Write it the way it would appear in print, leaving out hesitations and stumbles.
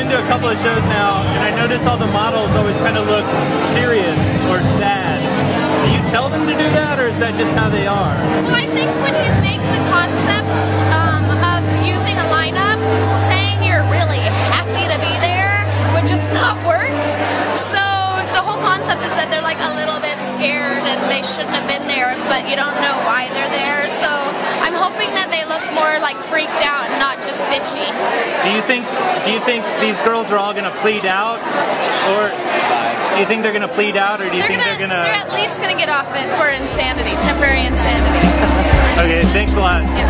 been to a couple of shows now, and I notice all the models always kind of look serious or sad. Do you tell them to do that, or is that just how they are? Well, I think when you make the concept of using a lineup, saying you're really happy to be there would just not work. So the whole concept is that they're like a little bit scared and they shouldn't have been there, but you don't know why they're there. So I'm hoping that they look more like freaked out and not just bitchy. Do you think these girls are all gonna plead out, or do you think they're gonna plead out, or do you think they're at least gonna get off it for insanity, temporary insanity? Okay, thanks a lot. Yeah.